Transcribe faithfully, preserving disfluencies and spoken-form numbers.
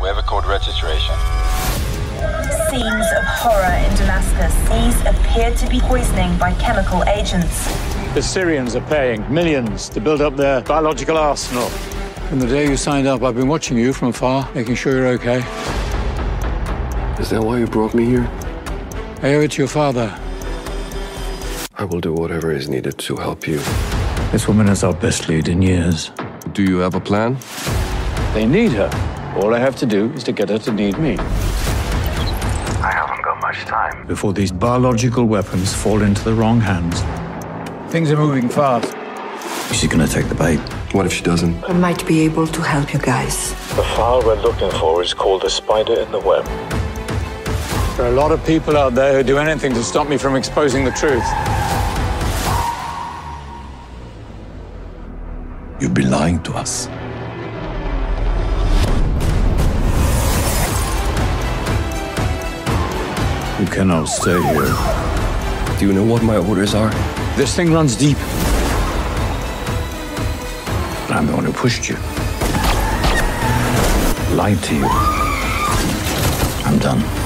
Weathercode registration. Scenes of horror in Damascus. These appear to be poisoning by chemical agents. The Syrians are paying millions to build up their biological arsenal. From the day you signed up, I've been watching you from afar, making sure you're okay. Is that why you brought me here? I owe it to your father. I will do whatever is needed to help you. This woman is our best lead in years. Do you have a plan? They need her. All I have to do is to get her to need me. I haven't got much time. Before these biological weapons fall into the wrong hands. Things are moving fast. She's gonna take the bait. What if she doesn't? I might be able to help you guys. The file we're looking for is called The Spider in the Web. There are a lot of people out there who do anything to stop me from exposing the truth. You've been lying to us. You cannot stay here. Do you know what my orders are? This thing runs deep. I'm the one who pushed you. Lied to you. I'm done.